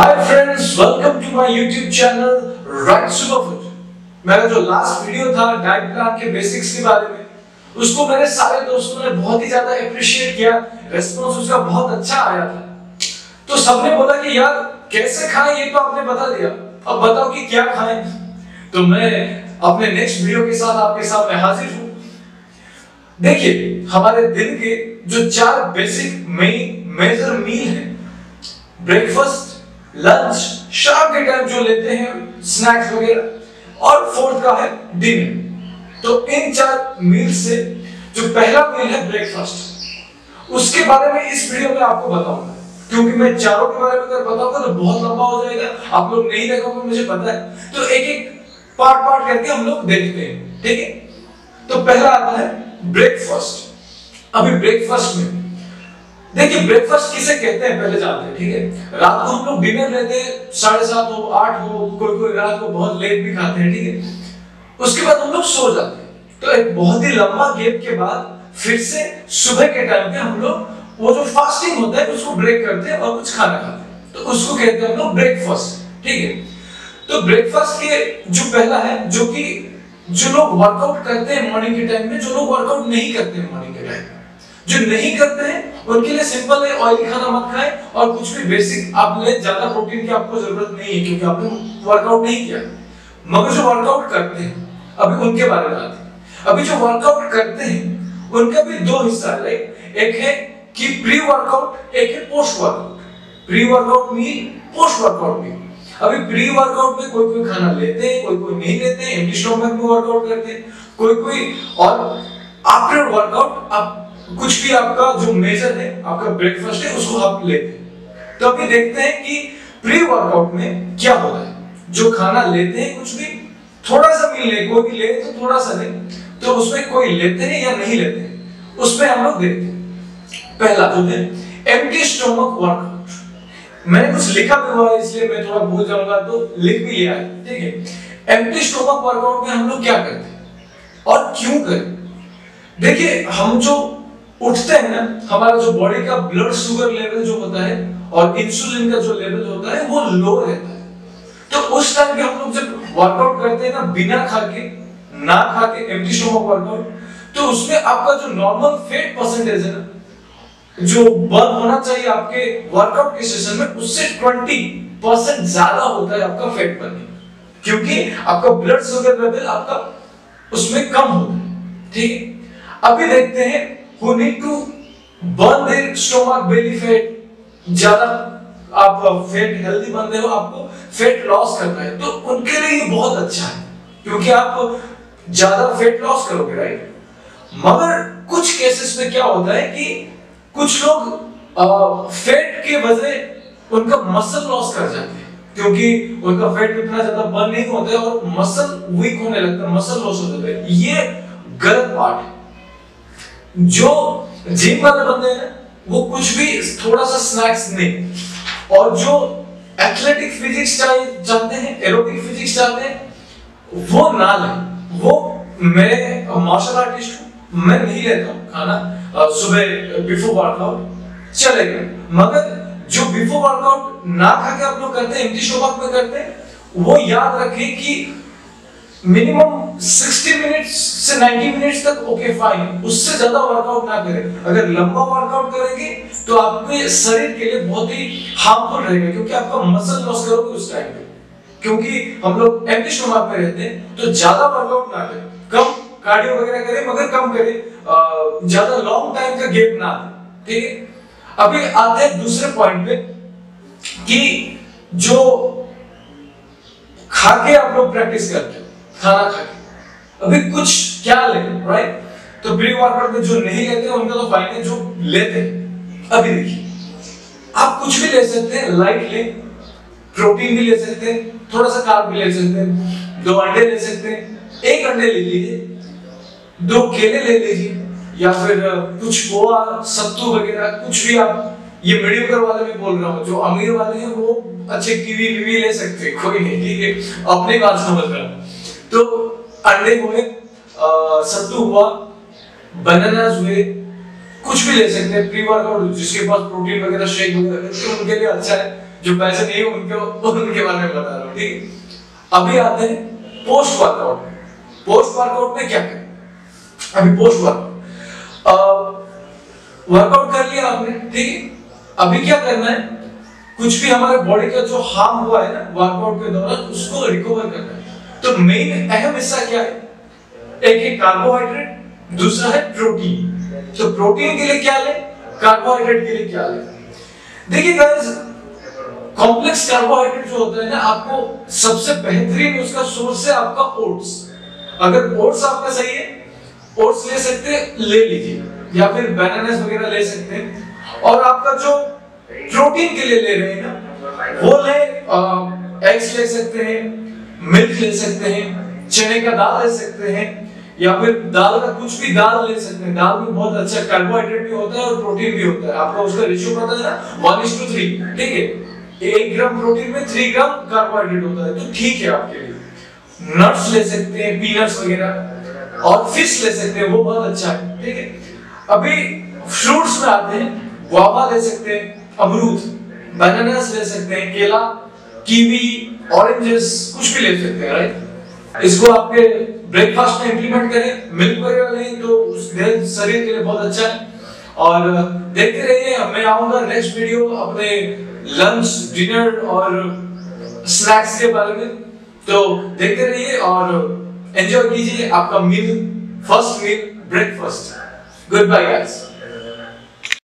Hi friends, welcome to my YouTube channel right super foot. मेरा जो last video था diet plan के basics के बारे में, उसको मेरे सारे दोस्तों ने बहुत ही ज्यादा एप्रिशिएट किया। रिस्पांस उसका बहुत अच्छा आया था। तो सबने बोला कि यार कैसे खाएं, ये तो आपने बता दिया, अब बताओ कि क्या खाएं। तो मैं अपने नेक्स्ट वीडियो के साथ आपके सामने हाजिर हूँ। देखिए, हमारे दिन के जो चार बेसिक मेजर मील है, ब्रेकफास्ट, लंच, शाम के टाइम जो लेते हैं स्नैक्स वगैरह, और फोर्थ का है डिनर। तो इन चार मील से जो पहला मील है ब्रेकफास्ट, उसके बारे में इस वीडियो में आपको बताऊंगा, क्योंकि मैं चारों के बारे में अगर बताऊंगा तो बहुत लंबा हो जाएगा। आप लोग नहीं देखोगे, मुझे पता है, तो एक एक पार्ट करके हम लोग देखते हैं, ठीक है। तो पहला आता है ब्रेकफास्ट। अभी ब्रेकफास्ट में देखिए, ब्रेकफास्ट किसे कहते हैं पहले जानते हैं, ठीक है। रात को हम लोग डिनर लेते हैं, 7:30 हो, 8 हो, कोई रात को बहुत लेट भी खाते हैं, ठीक है। उसके बाद हम लोग सो जाते हैं। तो एक बहुत ही लंबा गैप के बाद फिर से सुबह के टाइम पे हम लोग वो जो फास्टिंग होता है उसको ब्रेक करते हैं और कुछ खाना खाते हैं, तो उसको कहते हैं हम लोग ब्रेकफास्ट, ठीक है। तो ब्रेकफास्ट के जो पहला है, जो कि जो लोग वर्कआउट करते हैं मॉर्निंग के टाइम में, जो लोग वर्कआउट नहीं करते हैं मॉर्निंग के टाइम में, जो नहीं करते हैं उनके लिए सिंपल है, ऑयली खाना मत खाएं और कुछ भी बेसिक आप ले, ज्यादा प्रोटीन की आपको जरूरत नहीं है क्योंकि आपने वर्कआउट नहीं किया। मगर जो वर्कआउट करते हैं, अभी उनके बारे में आते हैं। अभी जो वर्कआउट करते हैं उनका भी दो हिस्सा है, एक है कि प्री वर्कआउट, एक है post workout. Pre workout meal, post workout meal. अभी प्री वर्कआउट में कोई कोई खाना लेते हैं, कोई कोई नहीं लेते हैं, एम्प्टी स्टमक में वर्कआउट करते हैं कोई कोई, और आफ्टर वर्कआउट आप कुछ भी आपका जो मेजर है, आपका ब्रेकफास्ट है, उसको आप लेते हैं। तो अभी देखते हैं कि प्री वर्कआउट में क्या होता है। जो खाना लेते हैं कुछ भी, थोड़ा सा भी ले, कोई भी ले तो थोड़ा सा ले, तो उसमें कोई लेते हैं या नहीं लेते हैं, उसमें हम लोग देखते हैं। पहला जो है एम्प्टी स्टमक वर्कआउट। मैंने कुछ लिखा भी हुआ है इसलिए मैं थोड़ा भूल जाऊंगा, तो लिख भी लिया है, ठीक है। एम्प्टी स्टमक वर्कआउट में हम लोग क्या करते हैं और क्यों करें। देखिए, हम जो उठते हैं ना, हमारा जो बॉडी का ब्लड शुगर लेवल जो होता है और इंसुलिन का जो लेवल होता है वो लो रहता है। तो उस टाइम पे हम लोग जब वर्कआउट करते हैं ना, बिना खाके एम्प्टी स्टमक वर्कआउट, तो उसमें आपका जो नॉर्मल फैट परसेंटेज है ना, जो बर्न होना चाहिए आपके वर्कआउट के सेशन में, उससे 20% ज्यादा होता है आपका फैट बर्निंग, क्योंकि आपका ब्लड शुगर लेवल आपका उसमें कम होता है, ठीक है। अभी देखते हैं who need to burn their stomach belly fat। ज्यादा आप फैट हेल्दी बनते हो, आपको फैट लॉस करना है, तो उनके लिए ये बहुत अच्छा है क्योंकि आप ज्यादा फैट लॉस करोगे, राइट। मगर कुछ केसेस में क्या होता है कि कुछ लोग फैट के वजह उनका मसल लॉस कर जाते हैं, क्योंकि उनका फैट इतना ज्यादा बर्न नहीं होता है और मसल वीक होने लगता है, मसल लॉस हो जाता है। ये गलत बात है। जो जिम वाले बंदे हैं वो कुछ भी थोड़ा सा स्नैक्स नहीं, और जो एथलेटिक फिजिक्स चाहते हैं, एरोबिक फिजिक्स चाहते हैं, वो ना लें। वो मैं मार्शल आर्टिस्ट हूँ, मैं नहीं लेता हूँ खाना सुबह बिफोर वर्कआउट, चलेगा। मगर जो बिफोर वर्कआउट ना खा के आप लोग करते हैं, एम्प्टी स्टमक में करते हैं, वो याद रखें कि मिनिमम 60 मिनट्स से 90 मिनट्स तक ओके फाइन, उससे ज्यादा वर्कआउट ना करें। अगर लंबा वर्कआउट करेंगे तो आपके शरीर के लिए बहुत ही हार्मफुल रहेगा, क्योंकि आपका मसल लॉस करोगे उस टाइम पे, क्योंकि हम लोग एम्प्टी स्टमक में रहते हैं। तो ज्यादा वर्कआउट ना करें, कम कार्डियो वगैरह करें मगर कम करें, ज्यादा लॉन्ग टाइम का गैप ना दें, ठीक है। अभी आते हैं दूसरे पॉइंट पे कि जो खा के आप लोग प्रैक्टिस करते हैं, खाना खाके अभी कुछ क्या ले, राइट। तो प्री वर्कआउट में जो नहीं लेते उनका तो फाइन है, जो लेते अभी देखिए आप कुछ भी ले सकते हैं, लाइट ले, प्रोटीन भी ले सकते हैं, थोड़ा सा कार्ब भी ले सकते हैं, 2 अंडे ले सकते हैं, 1 अंडे ले लीजिए, 2 केले ले लीजिए, या फिर कुछ पोहा, सत्तू वगैरह कुछ भी। आप ये मीडियम वाले में बोल रहा हूँ, जो अमीर वाले हैं वो अच्छे कीवी ले सकते हैं, कोई नहीं, ठीक है, अपनी बात समझ रहा हूँ। तो अंडे हुए, सत्तू हुआ, बनानास हुए, कुछ भी ले सकते हैं। प्री वर्कआउट जिसके पास प्रोटीन वगैरह शेक वगैरह, तो उनके लिए अच्छा है। जो पैसे नहीं उनके बारे में बता रहा हूँ। ठीक, अभी आते हैं पोस्ट वर्कआउट। पोस्ट वर्कआउट में क्या है? अभी पोस्ट वर्कआउट कर लिया आपने, ठीक है, अभी क्या करना है? कुछ भी हमारे बॉडी का जो हार्म हुआ है ना वर्कआउट के दौरान, उसको रिकवर करना है। तो मेन अहम हिस्सा क्या है? एक है कार्बोहाइड्रेट, दूसरा है प्रोटीन। तो प्रोटीन के लिए क्या ले, कार्बोहाइड्रेट के लिए क्या ले? देखिए गाइस, कॉम्प्लेक्स कार्बोहाइड्रेट जो होता है ना, आपको सबसे बेहतरीन उसका सोर्स है आपका ओट्स। अगर ओट्स आपका सही है, ओट्स ले सकते हैं, ले लीजिए, या फिर बनानास वगैरह ले सकते हैं। और आपका जो प्रोटीन के लिए ले रहे हैं ना, वो ले एग्स ले सकते हैं, मिल्क ले सकते हैं, चने का दाल ले सकते हैं, या फिर दाल का कुछ भी दाल ले सकते हैं। दाल में बहुत अच्छा कार्बोहाइड्रेट भी होता है और प्रोटीन भी होता है। आपका उसका रेशियो पता है ना, 1:3, ठीक है, 1 ग्राम प्रोटीन में 3 ग्राम कार्बोहाइड्रेट होता है, तो ठीक है आपके लिए। नट्स ले सकते हैं, पीनट्स वगैरह, और फिश ले सकते हैं, वो बहुत अच्छा है, ठीक है। अभी फ्रूट्स में आते हैं, गुआवा ले सकते हैं, अमरूद, बनानास ले सकते हैं, केला, कीवी, ऑरेंजेस, कुछ भी ले सकते हैं, राइट। इसको आपके ब्रेकफास्ट में इंप्लीमेंट करें, मिल्क वगैरह लें तो शरीर के लिए बहुत अच्छा है। और देखते रहिए, मैं आऊंगा नेक्स्ट वीडियो अपने लंच, डिनर और स्नैक्स के बारे में। तो देखते रहिए और एंजॉय कीजिए आपका meal, first meal breakfast. Goodbye, guys.